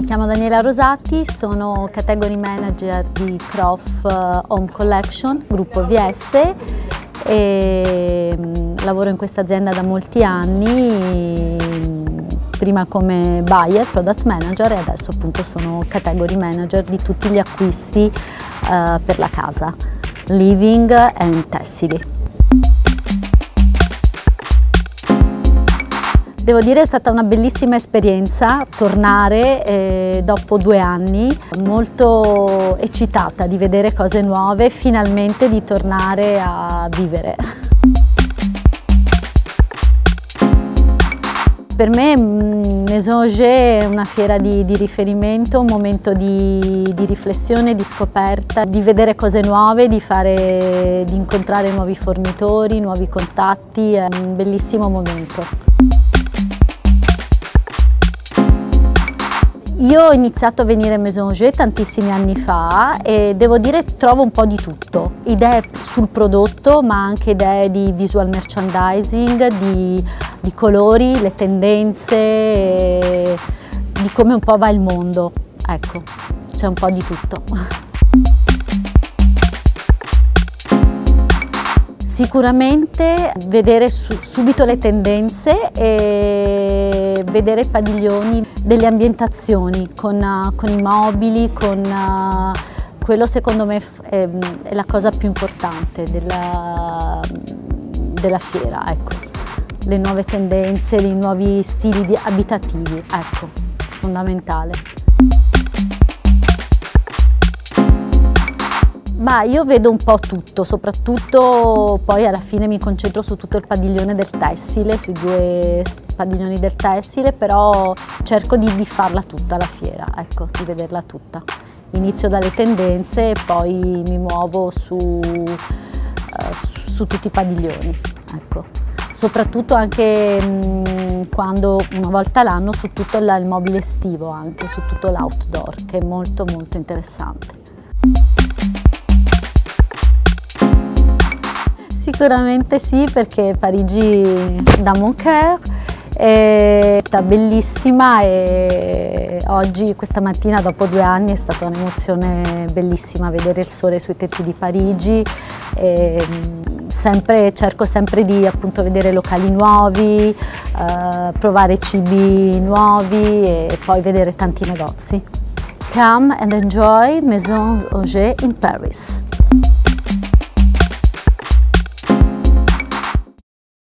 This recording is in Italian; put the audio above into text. Mi chiamo Daniela Rosati, sono Category Manager di Croft Home Collection, gruppo VS, e lavoro in questa azienda da molti anni, prima come buyer, product manager, e adesso appunto sono Category Manager di tutti gli acquisti per la casa, living and tessili. Devo dire è stata una bellissima esperienza tornare dopo 2 anni, molto eccitata di vedere cose nuove, finalmente di tornare a vivere. Per me Maison&Objet è una fiera di riferimento, un momento di riflessione, di scoperta, di vedere cose nuove, di incontrare nuovi fornitori, nuovi contatti, è un bellissimo momento. Io ho iniziato a venire a Maison&Objet tantissimi anni fa e devo dire trovo un po' di tutto, idee sul prodotto ma anche idee di visual merchandising, di colori, le tendenze, di come un po' va il mondo, ecco, c'è un po' di tutto. Sicuramente vedere subito le tendenze e vedere i padiglioni delle ambientazioni con i mobili, quello secondo me è la cosa più importante della fiera, ecco. Le nuove tendenze, i nuovi stili abitativi, ecco, fondamentale. Ma io vedo un po' tutto, soprattutto poi alla fine mi concentro su tutto il padiglione del tessile, sui 2 padiglioni del tessile, però cerco di farla tutta la fiera, ecco, di vederla tutta. Inizio dalle tendenze e poi mi muovo su tutti i padiglioni, ecco. Soprattutto anche quando una volta l'anno su tutto il mobile estivo, anche su tutto l'outdoor, che è molto molto interessante. Sicuramente sì, perché Parigi da mon cœur è stata bellissima e oggi, questa mattina, dopo 2 anni, è stata un'emozione bellissima vedere il sole sui tetti di Parigi. E cerco sempre di appunto vedere locali nuovi, provare cibi nuovi e poi vedere tanti negozi. Come and enjoy Maison&Objet in Paris.